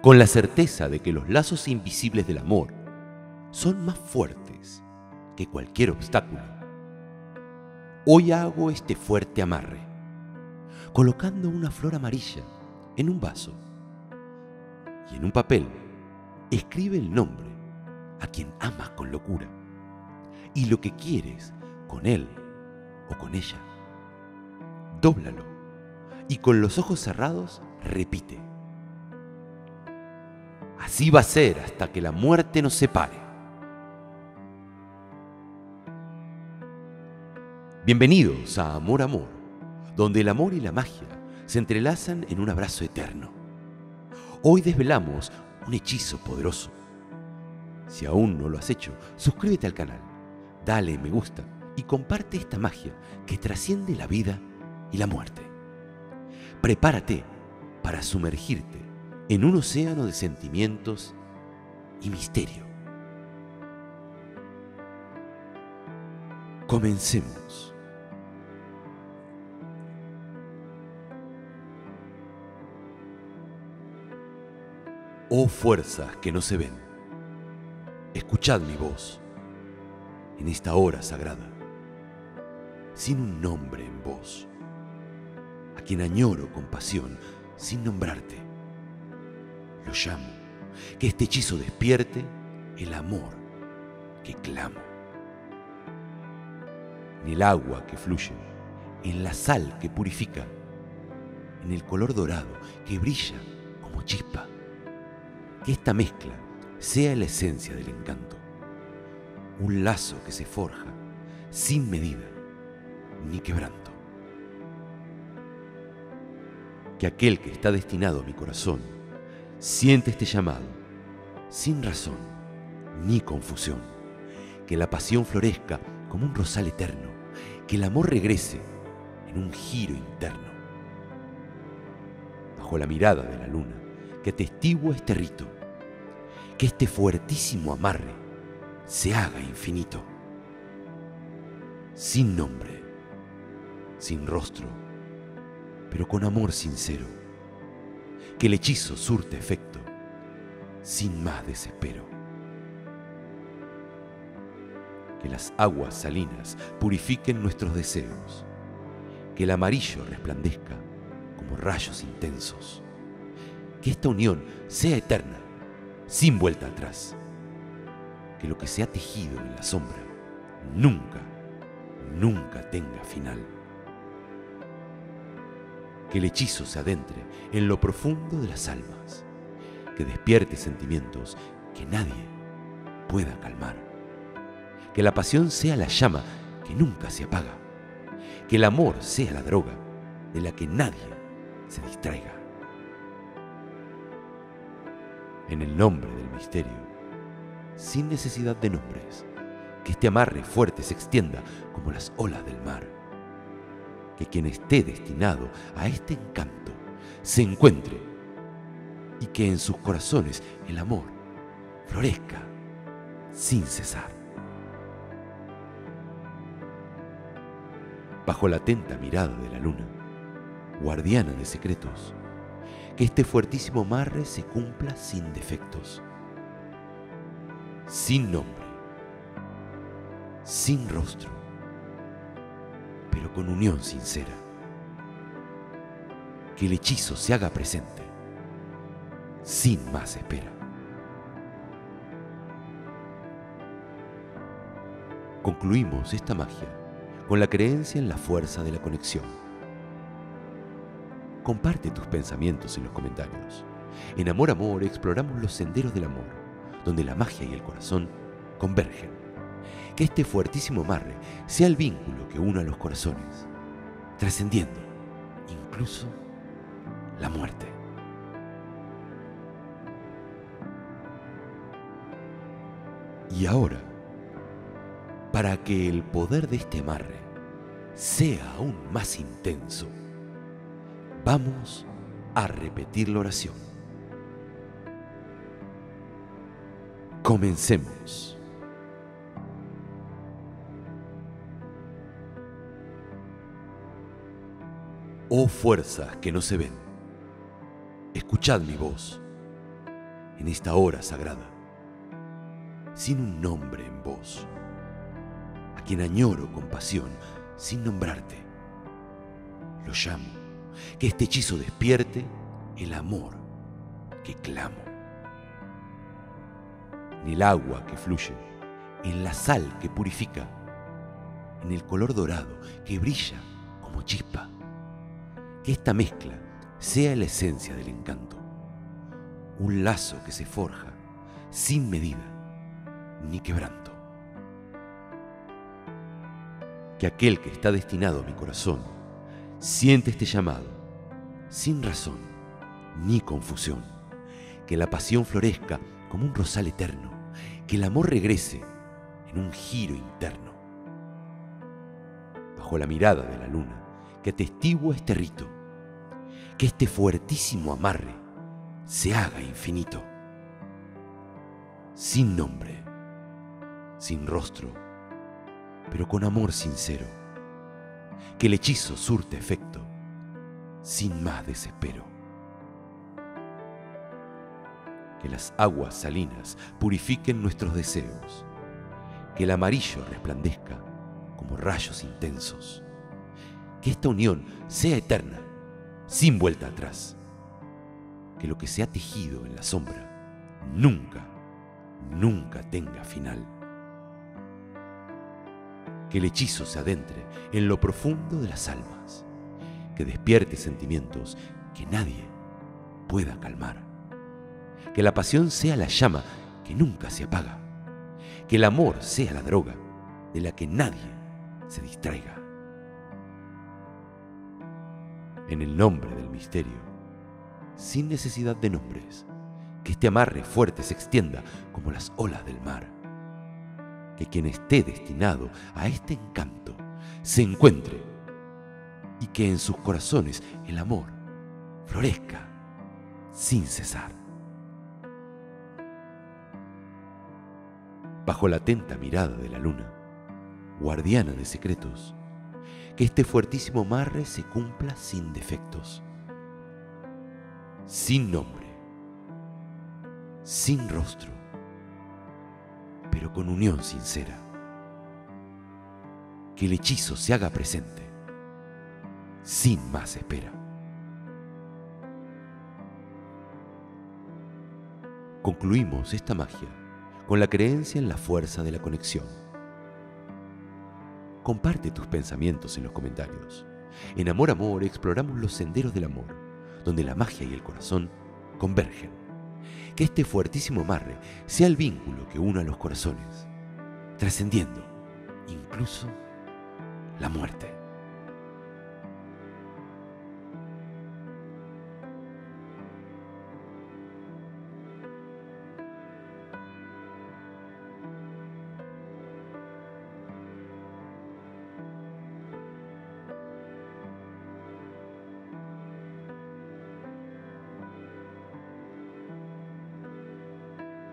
con la certeza de que los lazos invisibles del amor son más fuertes que cualquier obstáculo. Hoy hago este fuerte amarre, colocando una flor amarilla en un vaso y en un papel escribe el nombre a quien amas con locura y lo que quieres con él o con ella. Dóblalo y con los ojos cerrados repite: así va a ser hasta que la muerte nos separe. Bienvenidos a Amor, Amor, donde el amor y la magia se entrelazan en un abrazo eterno. Hoy desvelamos un hechizo poderoso. Si aún no lo has hecho, suscríbete al canal, dale me gusta y comparte esta magia que trasciende la vida y la muerte. Prepárate para sumergirte en un océano de sentimientos y misterio. Comencemos. Oh fuerzas que no se ven, escuchad mi voz en esta hora sagrada, sin un nombre en vos, a quien añoro con pasión, sin nombrarte. Lo llamo, que este hechizo despierte el amor que clamo. En el agua que fluye, en la sal que purifica, en el color dorado que brilla como chispa. Que esta mezcla sea la esencia del encanto, un lazo que se forja sin medida ni quebranto. Que aquel que está destinado a mi corazón siente este llamado sin razón ni confusión. Que la pasión florezca como un rosal eterno, que el amor regrese en un giro interno. Bajo la mirada de la luna que atestigua este rito, que este fuertísimo amarre se haga infinito. Sin nombre, sin rostro, pero con amor sincero, que el hechizo surte efecto, sin más desespero. Que las aguas salinas purifiquen nuestros deseos, que el amarillo resplandezca como rayos intensos. Que esta unión sea eterna, sin vuelta atrás. Que lo que se ha tejido en la sombra nunca, nunca tenga final. Que el hechizo se adentre en lo profundo de las almas, que despierte sentimientos que nadie pueda calmar. Que la pasión sea la llama que nunca se apaga, que el amor sea la droga de la que nadie se distraiga. En el nombre del misterio, sin necesidad de nombres, que este amarre fuerte se extienda como las olas del mar. Que quien esté destinado a este encanto se encuentre y que en sus corazones el amor florezca sin cesar. Bajo la atenta mirada de la luna, guardiana de secretos, que este fuertísimo amarre se cumpla sin defectos, sin nombre, sin rostro, pero con unión sincera. Que el hechizo se haga presente, sin más espera. Concluimos esta magia con la creencia en la fuerza de la conexión. Comparte tus pensamientos en los comentarios. En Amor, Amor exploramos los senderos del amor, donde la magia y el corazón convergen. Que este fuertísimo amarre sea el vínculo que una a los corazones, trascendiendo incluso la muerte. Y ahora, para que el poder de este amarre sea aún más intenso, vamos a repetir la oración. Comencemos. Oh fuerzas que no se ven, escuchad mi voz en esta hora sagrada, sin un nombre en vos, a quien añoro con pasión, sin nombrarte, lo llamo, que este hechizo despierte el amor que clamo. En el agua que fluye, en la sal que purifica, en el color dorado que brilla como chispa, que esta mezcla sea la esencia del encanto, un lazo que se forja sin medida ni quebranto. Que aquel que está destinado a mi corazón siente este llamado, sin razón ni confusión, que la pasión florezca como un rosal eterno, que el amor regrese en un giro interno. Bajo la mirada de la luna que atestigua este rito, que este fuertísimo amarre se haga infinito. Sin nombre, sin rostro, pero con amor sincero, que el hechizo surte efecto, sin más desespero. Que las aguas salinas purifiquen nuestros deseos, que el amarillo resplandezca como rayos intensos, que esta unión sea eterna, sin vuelta atrás, que lo que se ha tejido en la sombra nunca, nunca tenga final. Que el hechizo se adentre en lo profundo de las almas, que despierte sentimientos que nadie pueda calmar. Que la pasión sea la llama que nunca se apaga. Que el amor sea la droga de la que nadie se distraiga. En el nombre del misterio, sin necesidad de nombres, que este amarre fuerte se extienda como las olas del mar. Que quien esté destinado a este encanto se encuentre y que en sus corazones el amor florezca sin cesar. Bajo la atenta mirada de la luna, guardiana de secretos, que este fuertísimo amarre se cumpla sin defectos, sin nombre, sin rostro, pero con unión sincera. Que el hechizo se haga presente, sin más espera. Concluimos esta magia con la creencia en la fuerza de la conexión. Comparte tus pensamientos en los comentarios. En Amor, Amor exploramos los senderos del amor, donde la magia y el corazón convergen. Que este fuertísimo amarre sea el vínculo que una a los corazones, trascendiendo incluso la muerte.